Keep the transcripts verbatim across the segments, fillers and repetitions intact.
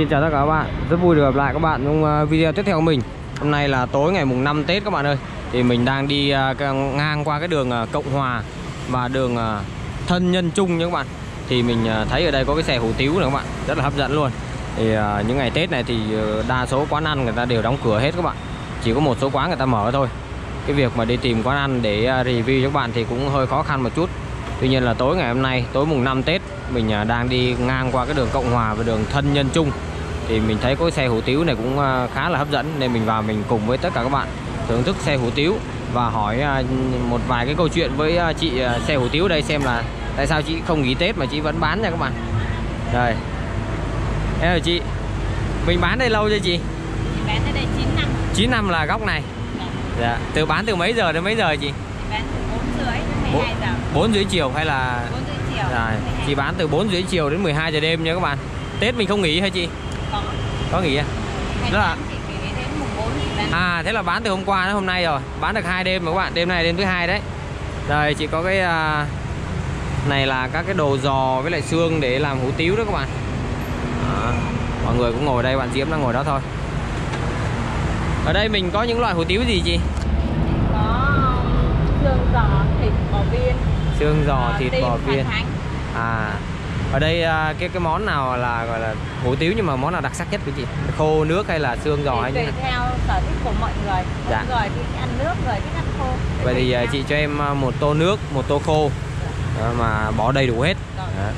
Xin chào tất cả các bạn, rất vui được gặp lại các bạn trong video tiếp theo của mình. Hôm nay là tối ngày mùng năm Tết các bạn ơi. Thì mình đang đi ngang qua cái đường Cộng Hòa và đường Thân Nhân Trung nha các bạn. Thì mình thấy ở đây có cái xè hủ tiếu này các bạn, rất là hấp dẫn luôn. Thì những ngày Tết này thì đa số quán ăn người ta đều đóng cửa hết các bạn. Chỉ có một số quán người ta mở thôi. Cái việc mà đi tìm quán ăn để review cho các bạn thì cũng hơi khó khăn một chút. Tuy nhiên là tối ngày hôm nay, tối mùng năm Tết, mình đang đi ngang qua cái đường Cộng Hòa và đường Thân Nhân Trung. Thì mình thấy có cái xe hủ tiếu này cũng khá là hấp dẫn, nên mình vào mình cùng với tất cả các bạn thưởng thức xe hủ tiếu và hỏi một vài cái câu chuyện với chị xe hủ tiếu đây, xem là tại sao chị không nghỉ Tết mà chị vẫn bán nha các bạn. Đây. Thế rồi chị, mình bán đây lâu chưa chị? Chị bán ở đây chín năm. chín năm là góc này. Dạ. Dạ. Từ bán từ mấy giờ đến mấy giờ chị? Chị bán từ bốn rưỡi đến mười hai giờ. bốn rưỡi chiều hay là bốn rưỡi chiều. Dạ. Chị bán từ bốn rưỡi chiều đến mười hai giờ đêm nha các bạn. Tết mình không nghỉ hả chị? Có. Có nghỉ à? Đó là... à thế là bán từ hôm qua đến hôm nay rồi, bán được hai đêm mà các bạn, đêm này đêm thứ hai đấy. Đây chị có cái uh... này là các cái đồ giò với lại xương để làm hủ tiếu đó các bạn. À, mọi người cũng ngồi đây, bạn Diễm đang ngồi đó thôi. Ở đây mình có những loại hủ tiếu gì chị? Có xương giò, thịt bò viên. Xương giò, à, thịt bò viên. À. Ở đây cái cái món nào là gọi là hủ tiếu, nhưng mà món nào đặc sắc nhất của chị? Khô, nước hay là xương giò hay như thế nào? Tùy theo sở thích của mọi người. Dạ. Người thì ăn nước, người thích ăn khô. Vậy thì chị nhau. Cho em một tô nước, một tô khô. Dạ. Mà bỏ đầy đủ hết. Dạ.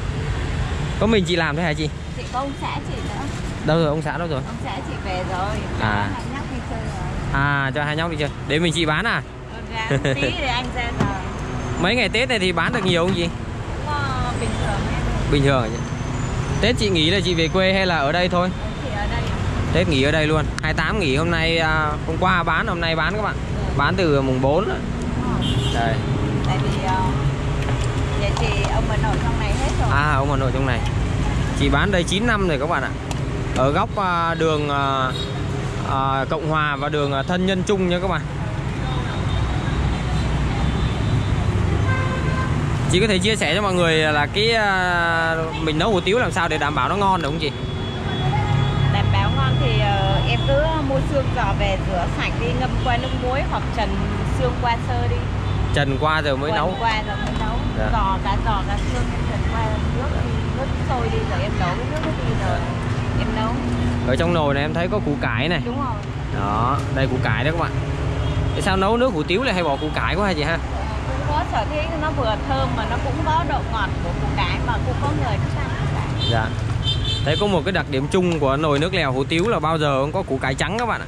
Có mình chị làm thôi hả chị? Chị có ông xã chị nữa. Đâu rồi, ông xã đâu rồi? Ông xã chị về rồi. Cho à. Hai nhóc đi chơi rồi. À, cho hai nhóc đi chơi. Để mình chị bán à? Ừ, tí để anh ra rồi. Mấy ngày Tết này thì bán được nhiều không chị? Ờ, bình thường hết. Bình thường. Tết chị nghỉ là chị về quê hay là ở đây thôi? Thì ở đây. Tết nghỉ ở đây luôn. hai mươi tám nghỉ hôm nay, hôm qua bán, hôm nay bán các bạn. Ừ. Bán từ mùng bốn. Đấy. Đây. Tại vì nhà chị ông bà nội trong này hết rồi. À, ông bà nội trong này. Chị bán đây chín năm rồi các bạn ạ. Ở góc đường Cộng Hòa và đường Thân Nhân Trung nha các bạn. Chị có thể chia sẻ cho mọi người là cái uh, mình nấu hủ tiếu làm sao để đảm bảo nó ngon được không chị? Đảm bảo ngon thì uh, em cứ mua xương giò về rửa sạch đi, ngâm qua nước muối hoặc trần xương qua sơ đi. Trần qua rồi mới Quần nấu. Qua rồi mới nấu. Dạ. Giò cá giò cá xương em trần qua nước nước sôi đi rồi em nấu cái nước đi rồi em nấu. Ở trong nồi này em thấy có củ cải này. Đúng rồi. Đó, đây củ cải đó các bạn. Tại sao nấu nước hủ tiếu lại hay bỏ củ cải quá hả chị ha? Có sở thích nó vừa thơm mà nó cũng có độ ngọt của củ cải mà cũng có người thích ăn củ cải. Dạ. Thế có một cái đặc điểm chung của nồi nước lèo hủ tiếu là bao giờ cũng có củ cải trắng các bạn ạ.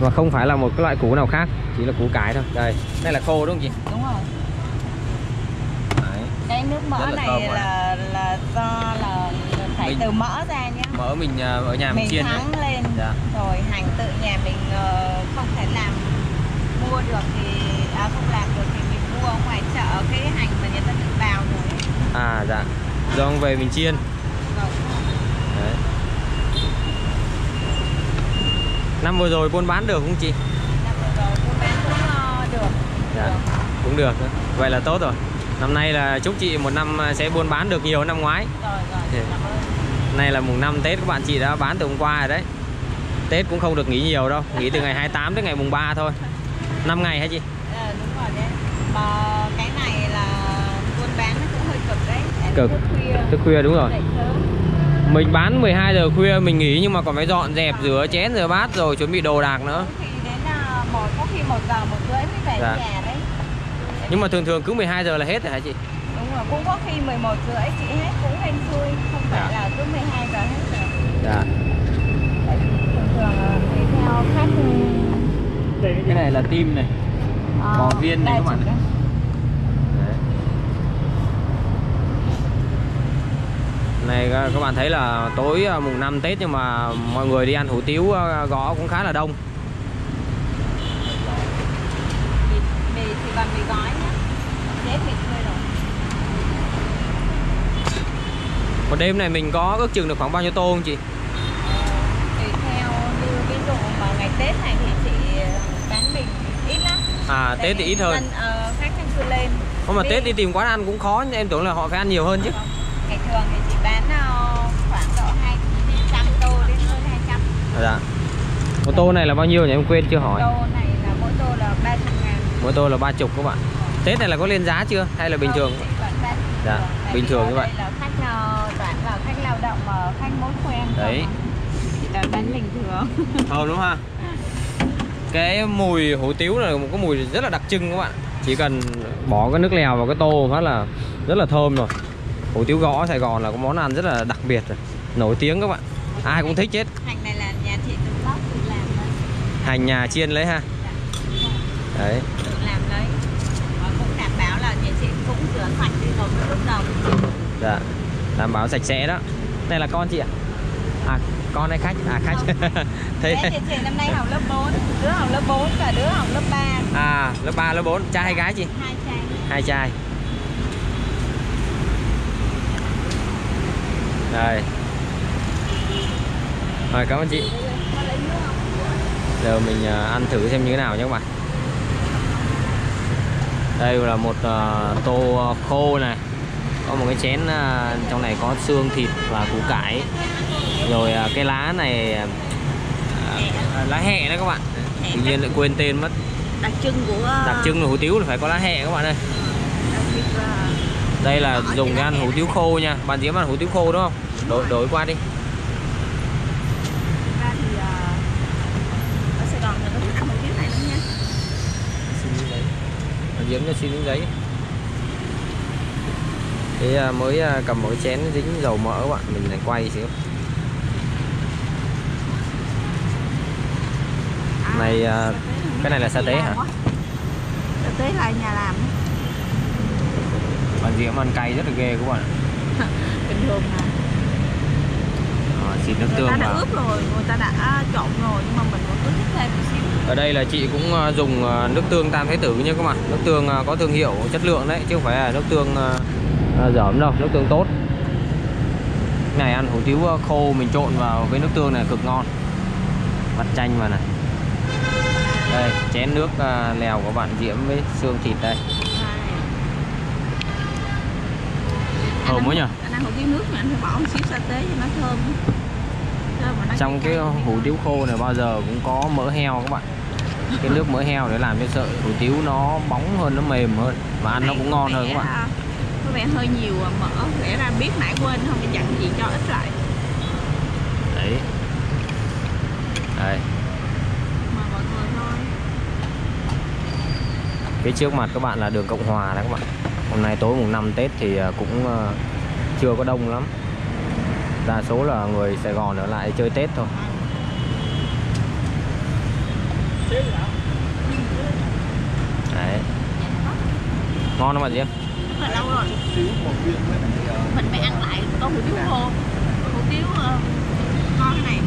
Và không phải là một cái loại củ nào khác, chỉ là củ cải thôi. Đây, đây là khô đúng không chị? Đúng rồi. Đấy. Cái nước mỡ này là, là là do là phải mình, từ mỡ ra nhá. Mỡ mình ở nhà mình, mình chiên thắng nhá. Lên. Dạ. Rồi hành tự nhà mình không thể làm mua được thì à, không làm được thì mình mua ngoài chợ cái hành mà người ta tự bào rồi. À dạ. Rồi về mình chiên. Rồi. Đấy. Năm vừa rồi buôn bán được không chị? Năm vừa rồi buôn bán cũng được. Dạ. Được. Cũng được. Vậy là tốt rồi. Năm nay là chúc chị một năm sẽ buôn bán được nhiều năm ngoái. Rồi rồi. Thì... nay là mùng năm Tết các bạn, chị đã bán từ hôm qua rồi đấy. Tết cũng không được nghỉ nhiều đâu, nghỉ từ ngày hai mươi tám đến ngày mùng ba thôi. năm ngày hả chị? Ờ, đúng rồi đấy. Mà cái này là buôn bán nó cũng hơi cực đấy. Cực. Thức khuya đúng rồi. Mình bán mười hai giờ khuya mình nghỉ, nhưng mà còn phải dọn dẹp, rửa chén, rửa bát rồi chuẩn bị đồ đạc nữa. Thì đến là một, có khi một giờ, một rưỡi mới về dạ. Nhà đấy. Nhưng mà thường thường cứ mười hai giờ là hết rồi hả chị? Đúng rồi, cũng có khi mười một rưỡi chị hết cũng hên xui, không phải dạ. Là cứ mười hai giờ hết rồi. Dạ. Đấy, thường thường tùy theo khách. Cái này là tim này, à, bò viên này các bạn này. Đấy. Này các bạn thấy là tối mùng năm Tết nhưng mà mọi người đi ăn hủ tiếu gõ cũng khá là đông. Mì thì bằng mì gói nhá. Tết thì thôi rồi. Một đêm này mình có ước chừng được khoảng bao nhiêu tô không chị? Tùy theo như ví dụ vào ngày Tết này thì chị bán mình ít lắm. À, Tết thì ít hơn. Khách hàng cứ lên. Không mà Tết đi tìm quán ăn cũng khó, em tưởng là họ phải ăn nhiều hơn chứ. Ngày thường thì chị bán khoảng độ hai đến tám Một tô này là bao nhiêu nhỉ, em quên chưa hỏi. Tô này là mỗi tô là ba mươi ngàn. Mỗi tô là ba mươi các bạn. Tết này là có lên giá chưa hay là bình thường? Dạ, bình thường như vậy. Là khách nào bán vào khách lao động mà khách muốn quen đấy. Thì là bán bình thường. Thơm đúng không ha? Cái mùi hủ tiếu là một cái mùi rất là đặc trưng các bạn. Chỉ cần bỏ cái nước lèo vào cái tô phát là rất là thơm rồi. Hủ tiếu gõ ở Sài Gòn là có món ăn rất là đặc biệt rồi, nổi tiếng các bạn. Ai cũng thích chết. Hành này là nhà chị tự bóc tự làm đấy. Hành nhà chiên lấy ha. Đấy. Tự làm đấy. Và cũng đảm bảo là nhà chị cũng rửa sạch đi rồi mới lúc đầu. Dạ. Đảm bảo sạch sẽ đó. Đây là con chị ạ. À? À con hay khách? À khách. Thế chị, chị năm nay học lớp bốn, đứa học lớp bốn và đứa học lớp ba. À, lớp ba lớp bốn, trai hay gái chị? Hai trai. Hai trai. Đây. Rồi, cảm ơn chị. Giờ mình ăn thử xem như thế nào nhé các bạn. Đây là một tô khô này. Có một cái chén trong này có xương thịt và củ cải. Rồi cái lá này, lá hẹ đó các bạn. Tự nhiên lại quên tên mất. Đặc trưng của đặc trưng là hủ tiếu là phải có lá hẹ các bạn ơi. Đây là dùng để ăn hủ tiếu khô nha. Bạn chỉ ăn hủ tiếu khô đúng không? Đổi đổi qua đi. Dính cho xin giấy thế mới cầm mỗi chén dính dầu mỡ các bạn, mình lại quay xíu à, này à, cái này là sa tế hả? Sa tế là nhà làm. Còn gì ăn cay rất là ghê các bạn. Bình thường mà xịt nước tương vào. Ướp rồi, người ta đã trộn rồi nhưng mà mình muốn ướp thêm một xíu. Ở đây là chị cũng dùng nước tương Tam Thái Tử nha các bạn. Nước tương có thương hiệu chất lượng đấy chứ không phải là nước tương dởm đâu, nước tương tốt. Này ăn hủ tiếu khô mình trộn vào với nước tương này cực ngon. Vắt chanh vào này. Đây, chén nước lèo của bạn Diễm với xương thịt đây. Thơm quá nhỉ. Anh ăn hủ tiếu nước mà anh phải bỏ một xíu sa tế cho nó thơm. Trong cái hủ tiếu khô này bao giờ cũng có mỡ heo các bạn. Cái nước mỡ heo để làm cho sợi hủ tiếu nó bóng hơn, nó mềm hơn và ăn nó cũng ngon hơn các bạn. Có vẻ hơi nhiều mỡ, lẽ ra biết nãy quên không phải chặn gì cho ít lại. Đấy. Đây. Mà mọi người thôi. Phía trước mặt các bạn là đường Cộng Hòa đó các bạn. Hôm nay tối mùng năm Tết thì cũng chưa có đông lắm. Đa số là người Sài Gòn ở lại chơi Tết thôi. Đấy. Ngon không bạn Diễm? Rất là lâu rồi. Mình phải ăn lại có hủ tiếu khô. Hủ tiếu ngon cái này.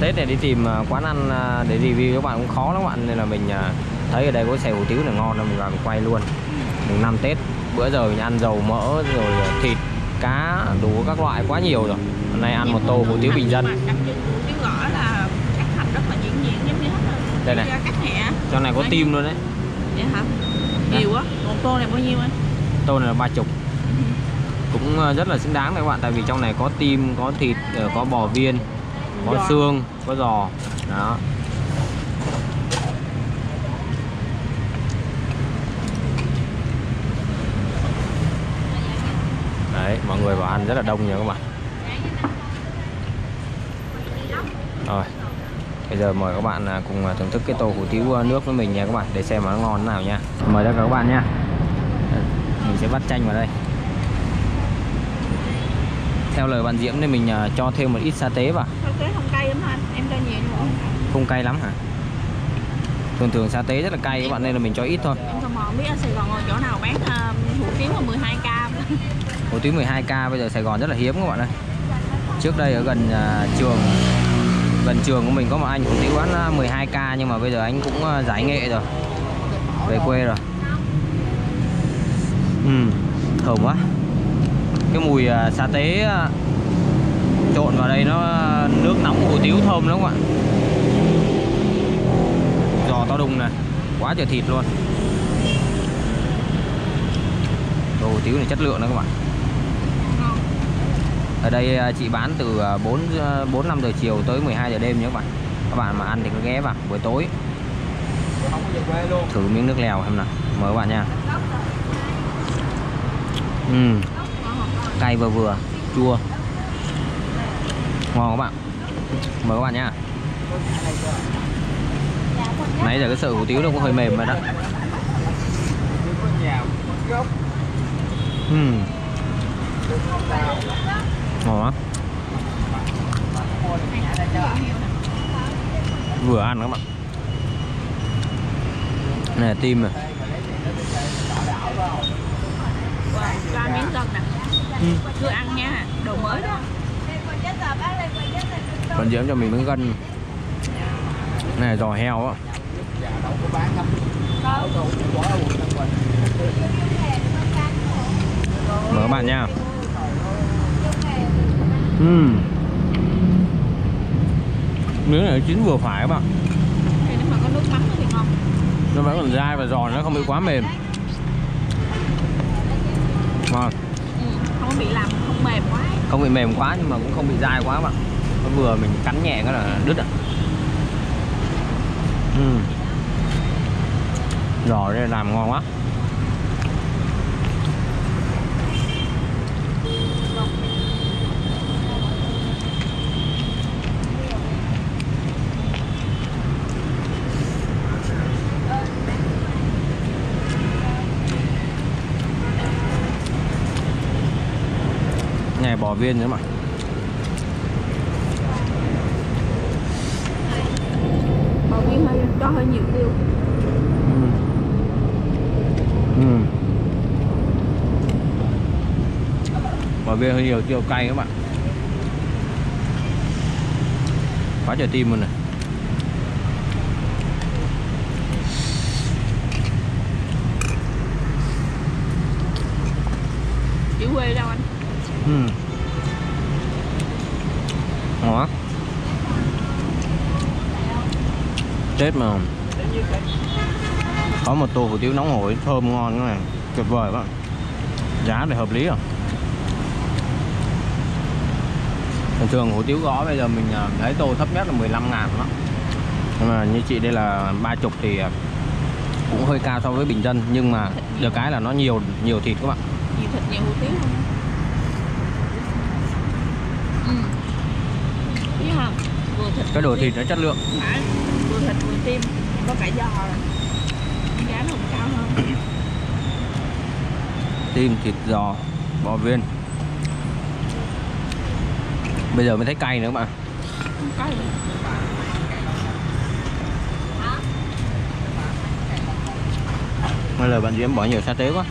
Tết này đi tìm quán ăn để review các bạn cũng khó lắm các bạn. Nên là mình thấy ở đây có xài hủ tiếu là ngon nên mình vào mình quay luôn. Mùng năm Tết. Bữa giờ mình ăn dầu mỡ rồi thịt cá đủ các loại quá nhiều rồi. Hôm nay ăn một tô hủ tiếu bình dân. Đây này. Trong này có tim luôn đấy. Vậy hả? Nhiều quá. Một tô này bao nhiêu anh? Tô này là ba mươi. Cũng rất là xứng đáng các bạn, tại vì trong này có tim, có thịt, có bò viên, có xương, có giò. Đó. Đấy, mọi người vào ăn rất là đông nha các bạn. Rồi, bây giờ mời các bạn cùng thưởng thức cái tô hủ tiếu nước với mình nha các bạn, để xem mà nó ngon thế nào nha. Mời tất cả các bạn nha. Mình sẽ vắt chanh vào đây. Theo lời bạn Diễm nên mình cho thêm một ít sa tế vào. Sa tế không cay lắm hả? Em cho nhiều đúng không? Không cay lắm hả? Thường thường sa tế rất là cay các bạn nên là mình cho ít thôi. Em không biết ở Sài Gòn ở chỗ nào bán hủ tiếu mà mười hai k. Hủ tiếu mười hai k bây giờ Sài Gòn rất là hiếm các bạn ơi. Trước đây ở gần uh, trường gần trường của mình có một anh hủ tiếu bán mười hai k nhưng mà bây giờ anh cũng uh, giải nghệ rồi, về quê rồi. uhm, Thơm quá. Cái mùi uh, sa tế uh, trộn vào đây nó nước nóng hủ tiếu thơm lắm các bạn. Giò to đùng này, quá trời thịt luôn. Đồ hủ tiếu này chất lượng đó các bạn. Ở đây chị bán từ bốn, bốn năm giờ chiều tới mười hai giờ đêm nhé các bạn. Các bạn mà ăn thì cứ ghé vào buổi tối thử miếng nước lèo em nào, mời các bạn nha. uhm. Cay vừa vừa, chua, ngon các bạn, mời các bạn nha. Nãy giờ cái sợi hủ tiếu nó cũng hơi mềm rồi đó. uhm. Ngon quá, vừa ăn các bạn. Này tim này. Ba miếng cân nè. Chưa ăn nha, đồ mới đó. Còn dưỡng cho mình miếng gân. Này giò heo á. Mời các bạn nha. Uhm. Miếng này chín vừa phải các bạn. Nếu mà có nước mắm thì ngon. Nó vẫn còn dai và giòn, nó không bị quá mềm. Ngon. Ừ, không bị làm không mềm quá. Không bị mềm quá nhưng mà cũng không bị dai quá các bạn. Nó vừa mình cắn nhẹ cái là đứt à. Ừ. Giò đây làm ngon quá. Này bò viên nữa mà. Bò viên hơi có hơi nhiều tiêu. Ừ. Ừ. Bò viên hơi nhiều tiêu cay các bạn. Quá trời tim luôn này. Chị quê đâu anh? Ừ. Ngon. Tết mà có một tô hủ tiếu nóng hổi thơm ngon này, tuyệt vời quá. Giá này hợp lý à. Thường thường hủ tiếu gõ bây giờ mình thấy tô thấp nhất là mười lăm ngàn đó. Nhưng mà như chị đây là ba mươi thì cũng hơi cao so với bình dân, nhưng mà được cái là nó nhiều nhiều thịt các bạn. Nhiều thịt, nhiều hủ tiếu luôn. Cái đồ thịt nó chất lượng. Vừa thịt vừa tim, có cả giò. Giá nó cũng cao hơn. Tim, thịt, giò, bò viên. Bây giờ mới thấy cay nữa các bạn. Cay. Bây giờ bạn Diễm bỏ nhiều sa tế quá.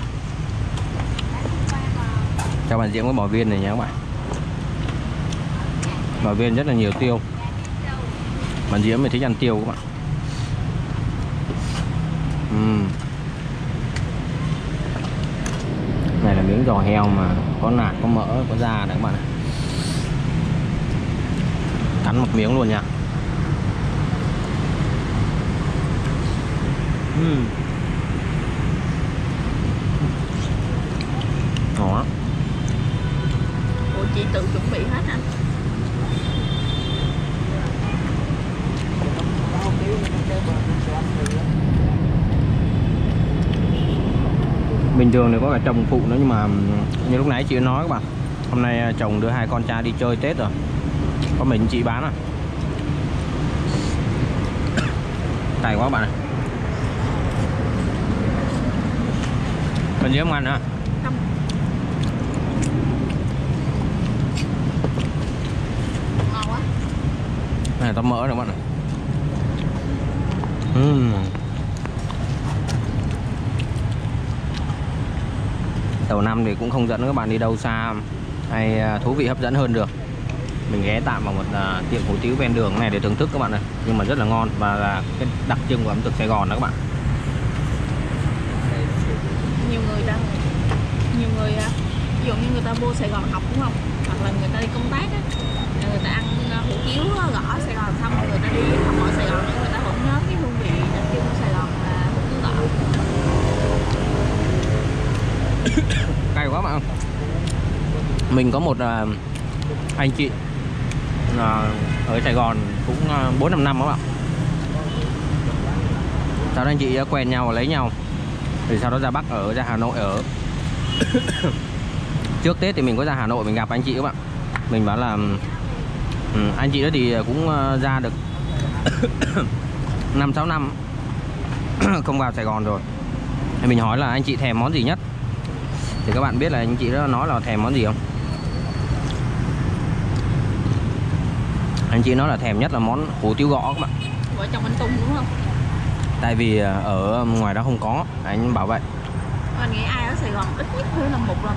Cho bạn Diễm có bò viên này nha các bạn. Bò viên rất là nhiều tiêu. Bạn Diễm mình thích ăn tiêu các bạn. uhm. Này là miếng giò heo mà có nạc, có mỡ, có da này các bạn này. Cắn một miếng luôn nha. uhm. Ngon. Ủa chị tự chuẩn bị hết anh? Bình thường thì có cả chồng phụ nữa, nhưng mà như lúc nãy chị nói các bạn, hôm nay chồng đưa hai con trai đi chơi Tết rồi, có mình chị bán à. Cay quá bạn ạ. Còn gì không ăn hả? Không. Ngon quá. Này tấm mỡ này các bạn ạ. uhm. Đầu năm thì cũng không dẫn các bạn đi đâu xa hay thú vị hấp dẫn hơn được. Mình ghé tạm vào một uh, tiệm hủ tiếu ven đường này để thưởng thức các bạn ơi. Nhưng mà rất là ngon và là cái đặc trưng của ẩm thực Sài Gòn đó các bạn. Nhiều người đang nhiều người ví dụ như người ta vô Sài Gòn học đúng không? Hoặc là người ta đi công tác á, người ta ăn hủ tiếu gõ Sài Gòn xong rồi người ta đi học ở Sài Gòn, người ta vẫn nhớ cái hương vị đặc trưng của Sài Gòn là hủ tiếu gõ. Cay quá bạn. Mình có một anh chị ở Sài Gòn cũng bốn năm năm các bạn. Sau đó anh chị quen nhau và lấy nhau, thì sau đó ra Bắc ở, ra Hà Nội ở. Trước Tết thì mình có ra Hà Nội mình gặp anh chị các bạn, mình bảo là ừ, anh chị đó thì cũng ra được năm sáu năm không vào Sài Gòn rồi. Thì mình hỏi là anh chị thèm món gì nhất, thì các bạn biết là anh chị đó nói là thèm món gì không? Anh chị nói là thèm nhất là món hủ tiếu gõ các bạn. Ở trong anh Tung đúng không? Tại vì ở ngoài đó không có, anh bảo vậy. Anh nghĩ ai ở Sài Gòn ít nhất cũng là một lần.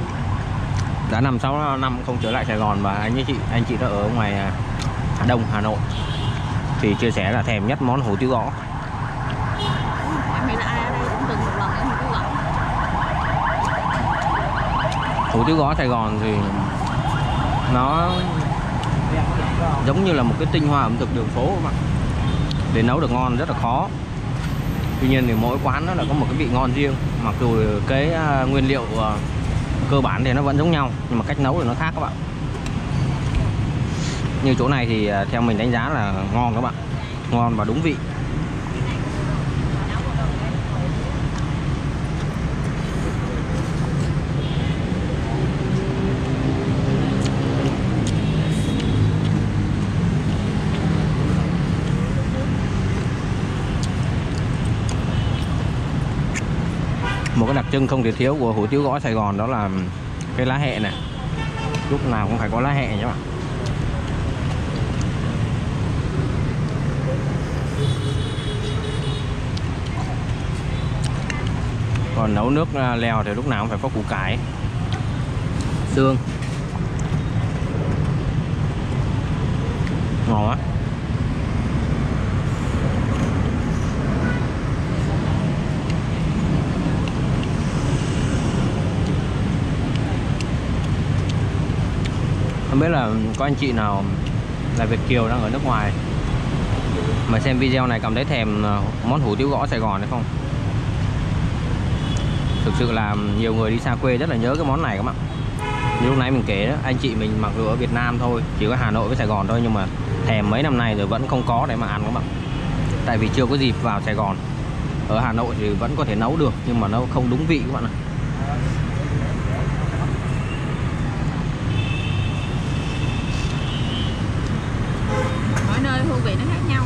Đã năm sáu năm không trở lại Sài Gòn và anh với chị anh chị đó ở ngoài Hà Đông, Hà Nội thì chia sẻ là thèm nhất món hủ tiếu gõ. Em nghĩ là ai ở đây cũng từng một lần ăn hủ tiếu gõ. Hủ tiếu gõ Sài Gòn thì nó giống như là một cái tinh hoa ẩm thực đường phố mà để nấu được ngon rất là khó. Tuy nhiên thì mỗi quán nó là có một cái vị ngon riêng, mặc dù cái nguyên liệu cơ bản thì nó vẫn giống nhau nhưng mà cách nấu thì nó khác các bạn. Như chỗ này thì theo mình đánh giá là ngon các bạn, ngon và đúng vị. Một cái đặc trưng không thể thiếu của hủ tiếu gõ Sài Gòn đó là cái lá hẹ này, lúc nào cũng phải có lá hẹ nhé các bạn. Còn nấu nước lèo thì lúc nào cũng phải có củ cải, xương. Ngon quá. Không biết là có anh chị nào là Việt kiều đang ở nước ngoài mà xem video này cảm thấy thèm món hủ tiếu gõ Sài Gòn hay không? Thực sự là nhiều người đi xa quê rất là nhớ cái món này các bạn. Như lúc nãy mình kể đó, anh chị mình mặc dù ở Việt Nam thôi, chỉ có Hà Nội với Sài Gòn thôi, nhưng mà thèm mấy năm nay rồi vẫn không có để mà ăn các bạn. Tại vì chưa có dịp vào Sài Gòn. Ở Hà Nội thì vẫn có thể nấu được nhưng mà nó không đúng vị các bạn ạ. Nơi hương vị nó khác nhau.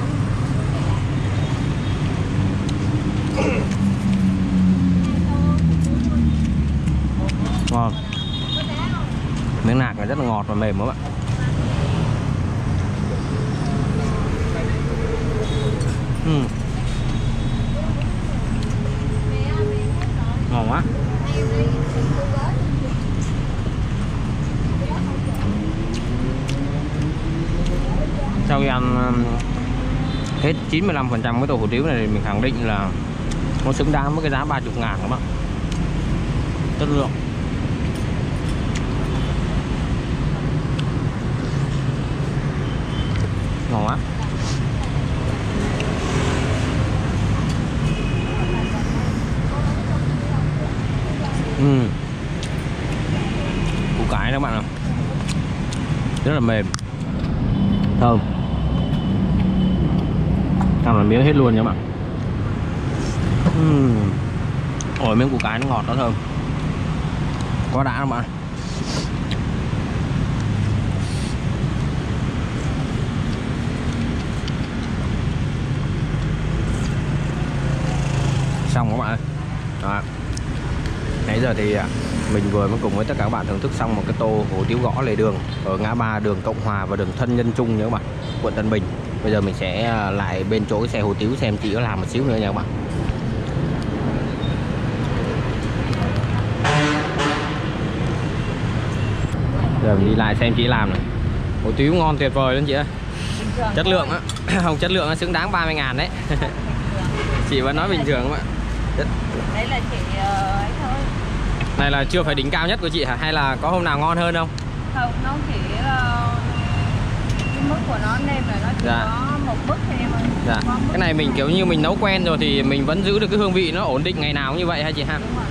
Ngon. Miếng nạc là rất là ngọt và mềm các bạn. Ừ. Ngon quá. Sau khi ăn hết chín mươi lăm phần trăm cái tô hủ tiếu này thì mình khẳng định là nó xứng đáng với cái giá ba mươi ngàn các bạn. Chất lượng. Ngon quá. Ừ. Củ cải đó các bạn ạ. Rất là mềm. Thơm. Ăn là miếng hết luôn nha các bạn. uhm. Ôi miếng củ cải nó ngọt, nó thơm, quá đã các bạn. Xong các bạn ơi. Đó. Nãy giờ thì mình vừa mới cùng với tất cả các bạn thưởng thức xong một cái tô hủ tiếu gõ lề đường ở ngã ba đường Cộng Hòa và đường Thân Nhân Trung nhé các bạn, quận Tân Bình. Bây giờ mình sẽ lại bên chỗ cái xe hủ tiếu xem chị có làm một xíu nữa nha các bạn. Giờ mình đi lại xem chị làm này. Hủ tiếu ngon tuyệt vời luôn chị ơi. Chất lượng á, không chất lượng á, xứng đáng ba mươi ngàn đấy. Chị vẫn nói bình thường các bạn. Đấy là chị ấy thôi. Này là chưa phải đỉnh cao nhất của chị hả? Hay là có hôm nào ngon hơn không? Không, nó chỉ là cái mức của nó nên là nó chỉ dạ. Có một mức thôi em ơi. Dạ. Cái này mình kiểu như mình nấu quen rồi thì mình vẫn giữ được cái hương vị nó ổn định ngày nào cũng như vậy hả chị ha? Đúng rồi.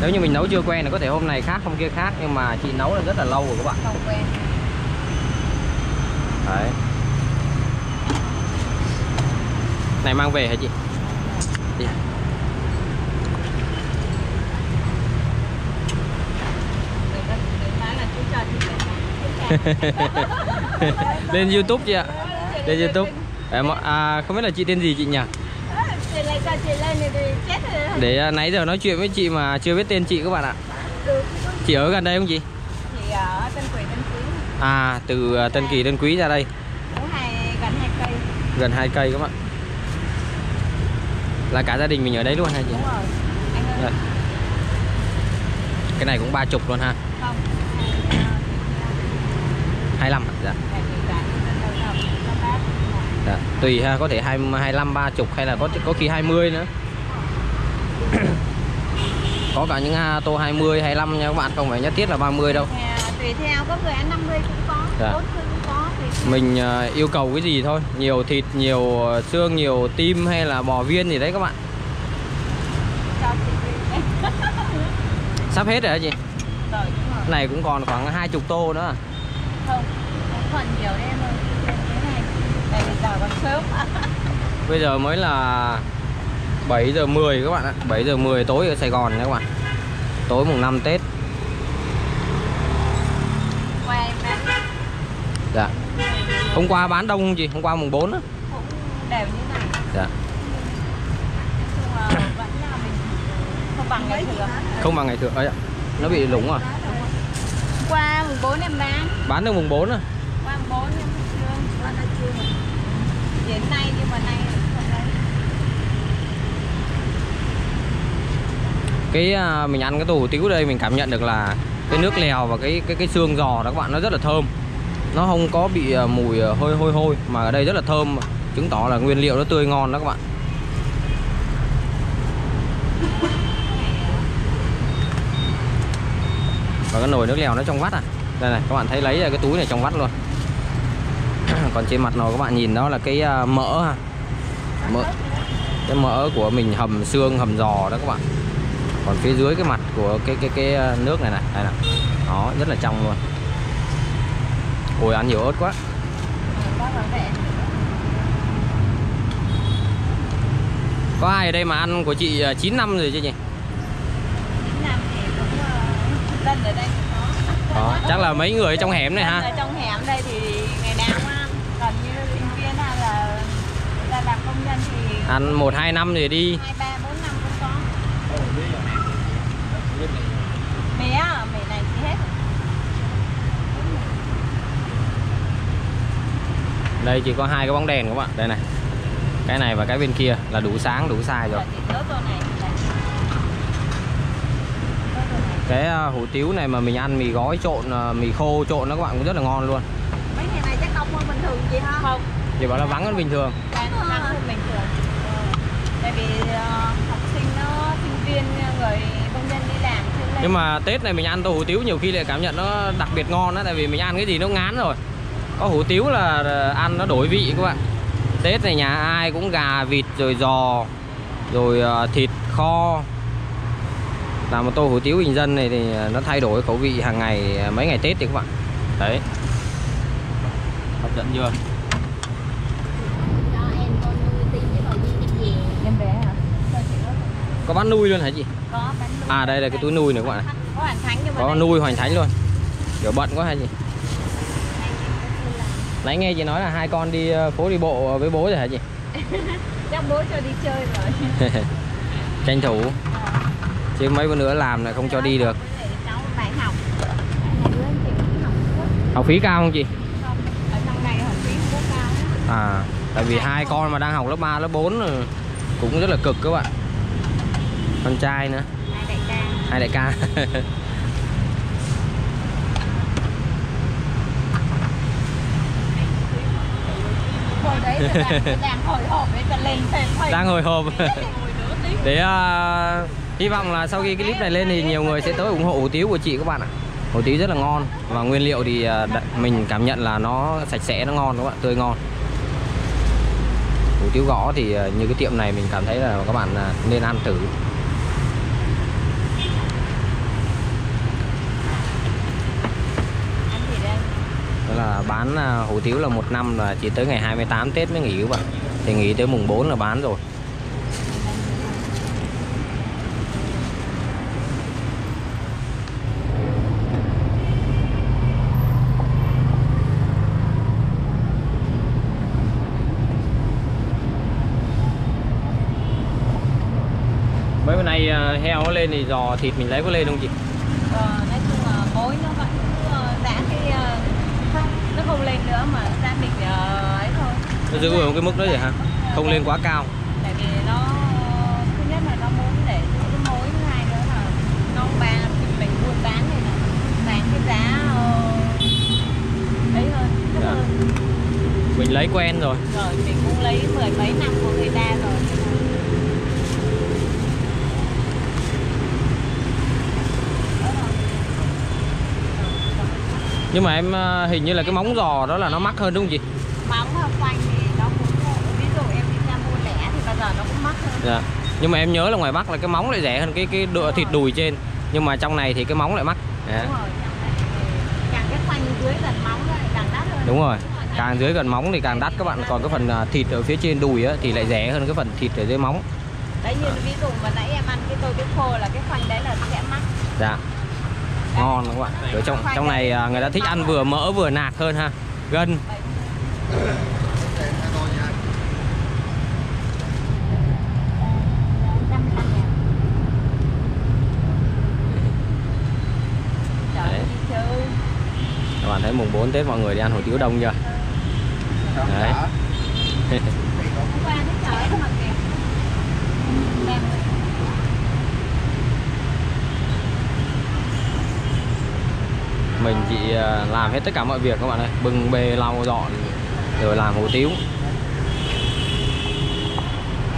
Nếu như mình nấu chưa quen thì có thể hôm này khác, hôm kia khác, nhưng mà chị nấu là rất là lâu rồi các bạn. Không quen. Đấy. Này mang về hả chị? Đi. Lên YouTube chị ạ. Lên YouTube. À, không biết là chị tên gì chị nhỉ? Để nãy giờ nói chuyện với chị mà chưa biết tên chị các bạn ạ. Chị ở gần đây không chị? Chị ở Tân Kỳ, Tân Quý. À, từ Tân Kỳ, Tân Quý ra đây. Gần hai cây. Gần hai cây các bạn. Là cả gia đình mình ở đấy luôn hả chị? Đúng rồi. Anh ơi. Cái này cũng ba chục luôn ha. Không. hai mươi lăm ạ. Dạ. Dạ, tùy ha, có thể hai mươi lăm, ba mươi hay là có có khi hai mươi nữa. Có cả những tô hai mươi, hai mươi lăm nha các bạn, không phải nhất thiết là ba mươi đâu. À, tùy theo, có người ăn năm mươi cũng có, dạ. bốn mươi cũng có. Thì... Mình uh, yêu cầu cái gì thôi, nhiều thịt, nhiều xương, nhiều tim hay là bò viên gì đấy các bạn. Sắp hết rồi hả chị? Rồi, rồi. Này cũng còn khoảng hai mươi tô nữa. Không, không còn nhiều đấy em ơi. Tại vì giờ còn sớm. Bây giờ mới là bảy giờ mười các bạn ạ. bảy giờ mười tối ở Sài Gòn nha các bạn. Tối mùng năm Tết. Dạ. Hôm qua bán đông không chị? Hôm qua mùng bốn á. Cũng đều như này. Dạ. Không bằng ngày thường. Không bằng ngày thường ấy ạ. Nó bị lủng rồi. Hôm qua mùng bốn em bán. Bán được mùng bốn à? Qua mùng bốn em bán được chưa? Đến nay nhưng mà nay cái mình ăn cái tô hủ tiếu đây mình cảm nhận được là cái nước lèo và cái cái cái xương giò đó các bạn, nó rất là thơm, nó không có bị mùi hôi hôi hôi mà ở đây rất là thơm, chứng tỏ là nguyên liệu nó tươi ngon đó các bạn. Và cái nồi nước lèo nó trong vắt à, đây này các bạn thấy, lấy cái túi này trong vắt luôn. Còn trên mặt nồi các bạn nhìn đó là cái mỡ ha, mỡ cái mỡ của mình hầm xương hầm giò đó các bạn. Còn phía dưới cái mặt của cái cái cái nước này này, đây này. Đó, rất là trong luôn. Ôi ăn nhiều ớt quá. Có ai ở đây mà ăn của chị chín năm rồi chứ nhỉ? chín năm thì cũng dân ở đây cũng có. Chắc là mấy người trong hẻm này ha. Ở trong hẻm đây thì ngày nào cũng ăn, gần như sinh viên hay là gia đình công nhân thì ăn một hai năm rồi đi. hai ba bốn năm cũng có. Mẹ à, mẹ này thì hết. Đây chỉ có hai cái bóng đèn các bạn, đây này. Cái này và cái bên kia là đủ sáng, đủ sai rồi. Cái hủ tiếu này mà mình ăn mì gói trộn, mì khô trộn nó các bạn cũng rất là ngon luôn. Mấy ngày này chắc đông hơn bình thường chị ha? Không. Chị bảo là vắng hơn bình thường. Vắng hơn bình thường. Tại vì học sinh nó, sinh viên, người công nhân đi làm. Nhưng mà Tết này mình ăn tô hủ tiếu nhiều khi lại cảm nhận nó đặc biệt ngon á, tại vì mình ăn cái gì nó ngán rồi. Có hủ tiếu là ăn nó đổi vị các bạn. Tết này nhà ai cũng gà, vịt rồi giò, rồi thịt kho. Làm một tô hủ tiếu bình dân này thì nó thay đổi khẩu vị hàng ngày, mấy ngày Tết thì các bạn. Đấy. Hấp dẫn chưa? Có bán nuôi luôn hả chị? Có bán nuôi. À đây là cái túi nuôi này các bạn này. Có hoành thánh nhưng mà có nuôi hoành thánh luôn. Kiểu bận quá hả chị? Nãy nghe chị nói là hai con đi phố đi bộ với bố rồi hả chị? Chắc bố cho đi chơi rồi. Tranh thủ. Chứ mấy bữa nữa làm là không cho đi được. Học phí cao không chị? Không, ở trong này học phí cũng cao lắm. À, tại vì hai con mà đang học lớp ba, lớp bốn cũng rất là cực các bạn. Con trai nữa. Hai đại ca. Hai đại ca. Đang hồi hộp Đang hồi hộp. Để uh, hy vọng là sau khi cái clip này lên thì nhiều người sẽ tới ủng hộ hủ tiếu của chị các bạn ạ. Hủ tiếu rất là ngon và nguyên liệu thì uh, mình cảm nhận là nó sạch sẽ, nó ngon các bạn, tươi ngon. Hủ tiếu gõ thì uh, như cái tiệm này mình cảm thấy là các bạn uh, nên ăn thử. Đó là bán hủ tiếu là một năm là chỉ tới ngày hai mươi tám Tết mới nghỉ các bạn. Thì nghỉ tới mùng bốn là bán rồi. Mấy bữa nay heo nó lên thì giò thịt mình lấy có lên không chị? Ờ, nói chung là mối nó vẫn giá cái nó không lên nữa mà gia đình ấy thôi. Nó giữ ở cái mức đó vậy hả? Không lên quá cao. Tại vì nó thứ nhất là nó muốn để giữ cái mối, thứ hai nữa là nó ba mình buôn bán thì nó bán cái giá ấy hơn, thấp hơn. Mình lấy quen rồi. Rồi mình cũng lấy mười mấy năm của người ta rồi. Nhưng mà em hình như là cái móng giò đó là nó mắc hơn đúng không chị? Móng quanh thì nó cũng, ví dụ em đi ra mua lẻ thì bao giờ nó cũng mắc hơn. Dạ. Nhưng mà em nhớ là ngoài Bắc là cái móng lại rẻ hơn cái cái đùi, thịt đùi trên. Nhưng mà trong này thì cái móng lại mắc. Đúng dạ. Rồi, càng cái khoanh dưới gần móng lại càng đắt hơn. Đúng rồi, càng dưới gần móng thì càng đắt các bạn. Còn cái phần thịt ở phía trên đùi á, thì lại rẻ hơn cái phần thịt ở dưới móng. Đấy như à. Ví dụ mà nãy em ăn cái tôi cái khô là cái khoanh đấy là sẽ mắc. Dạ. Ngon lắm các bạn. Ở trong trong này người ta thích ăn vừa mỡ vừa nạc hơn ha. Gân. Đấy. Các bạn thấy mùng bốn Tết mọi người đi ăn hủ tiếu đông chưa? Đấy. Mình chỉ làm hết tất cả mọi việc các bạn ơi, bưng bê lau dọn rồi làm hủ tiếu.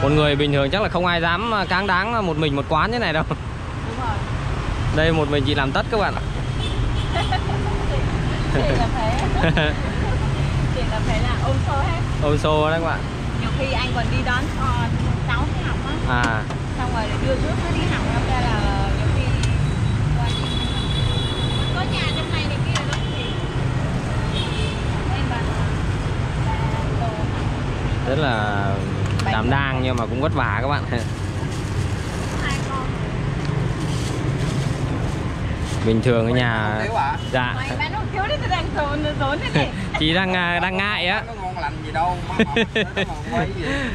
Một người bình thường chắc là không ai dám cáng đáng một mình một quán như này đâu. Đúng rồi. Đây một mình chị làm tất các bạn ạ. Chị là phải chị là phải là ôm xô hết. Ôm xô đấy các bạn. Nhiều khi anh còn đi đón con cháu đi học á. À. Xong rồi lại đưa rước nó đi học ra ra là nhiều khi có nhà trong này này kia đó thì em bà rất là đảm đang nhưng mà cũng vất vả các bạn. Bình thường ở nhà dạ chị đang đang ngại á.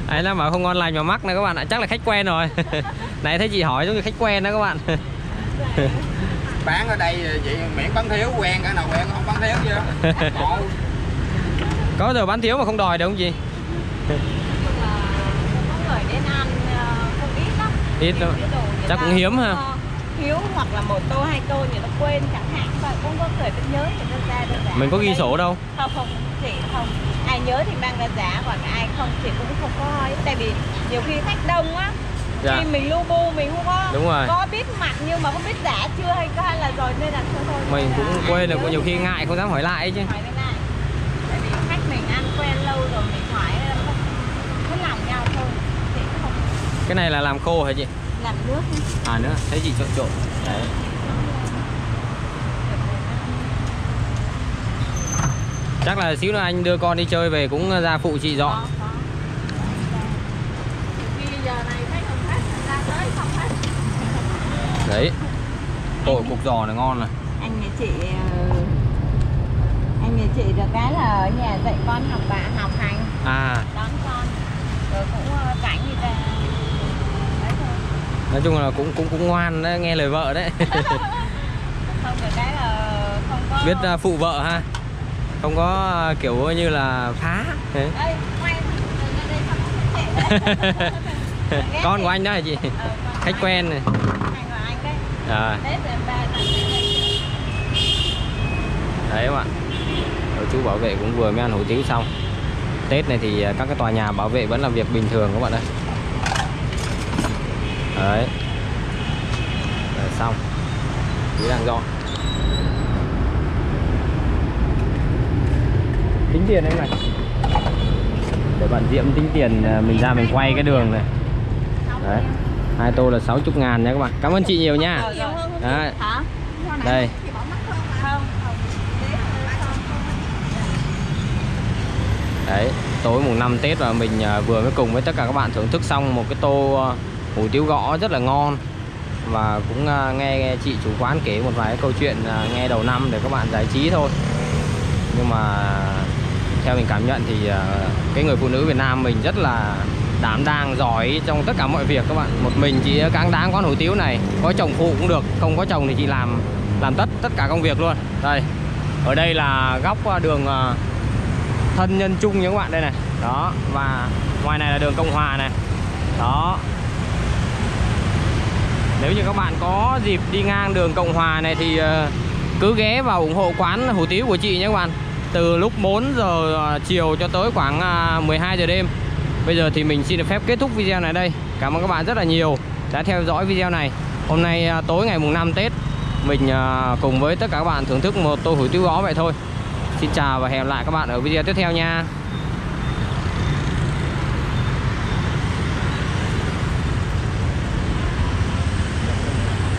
Ấy là mà không ngon lành mà mắc nữa các bạn ạ, chắc là khách quen rồi. Nãy thấy chị hỏi giống như khách quen đó các bạn. Bán ở đây chị miễn bán thiếu quen cả nào quen không bán thiếu chưa? Có giờ bán thiếu mà không đòi được không chị? Có người đến ăn không ít lắm. Ít đâu. Chắc cũng hiếm ha. Thiếu hoặc là một tô hai tô người ta quên chẳng hạn và cũng có người vẫn nhớ thì người ta đơn giản. Mình có ghi sổ đâu? Không không chị không. Ai nhớ thì mang ra giá còn ai không chị cũng không có hỏi. Tại vì nhiều khi khách đông á. Dạ. Khi mình lu bu mình không có, đúng rồi. Có biết mặt nhưng mà không biết giả chưa hay có hay là rồi nên là thôi thôi. Mình cũng quên là có nhiều khi ngại không dám hỏi lại chứ. Hỏi bên này. Tại vì khách mình ăn quen lâu rồi mình hỏi không có lòng nhau thôi. Chị không. Cái này là làm khô hả chị? Làm nước. À nữa, thấy chị trộn trộn. Đấy. Chắc là xíu nữa anh đưa con đi chơi về cũng ra phụ chị dọn. Có, có. Đấy, ôi cục giò này ngon này. Anh nhà chị, anh nhà chị được cái là ở nhà dạy con học bà học hành, à. Đón con, rồi cũng cảnh người ta. Đấy thôi. Nói chung là cũng cũng cũng ngoan đấy, nghe lời vợ đấy. Không được cái là không có. Biết phụ vợ ha, không có kiểu như là phá. Đấy. Ê, quay, đây không con của anh đó hả chị? Ừ, khách quen này. À. Đấy các bạn. Chú bảo vệ cũng vừa mới ăn hủ tiếu xong. Tết này thì các cái tòa nhà bảo vệ vẫn làm việc bình thường các bạn ơi. Đấy. Rồi xong. Chú đang dọn. Tính tiền em này. Để bạn Diễm tính tiền mình ra mình quay cái đường này. Đấy. Hai tô là sáu mươi ngàn nha các bạn. Cảm ơn chị nhiều nha. Đấy. Đây. Đấy, tối mùng năm Tết và mình vừa mới cùng với tất cả các bạn thưởng thức xong một cái tô hủ tiếu gõ rất là ngon. Và cũng nghe chị chủ quán kể một vài cái câu chuyện nghe đầu năm để các bạn giải trí thôi. Nhưng mà theo mình cảm nhận thì cái người phụ nữ Việt Nam mình rất là đảm đang, giỏi trong tất cả mọi việc các bạn. Một mình chị cáng đáng quán hủ tiếu này, có chồng phụ cũng được, không có chồng thì chị làm làm tất tất cả công việc luôn. Đây, ở đây là góc đường Thân Nhân Trung nhé các bạn, đây này. Đó, và ngoài này là đường Cộng Hòa này. Đó. Nếu như các bạn có dịp đi ngang đường Cộng Hòa này thì cứ ghé vào ủng hộ quán hủ tiếu của chị nhé các bạn. Từ lúc bốn giờ chiều cho tới khoảng mười hai giờ đêm. Bây giờ thì mình xin được phép kết thúc video này đây. Cảm ơn các bạn rất là nhiều đã theo dõi video này. Hôm nay tối ngày mùng năm Tết, mình cùng với tất cả các bạn thưởng thức một tô hủ tiếu gõ vậy thôi. Xin chào và hẹn gặp lại các bạn ở video tiếp theo nha.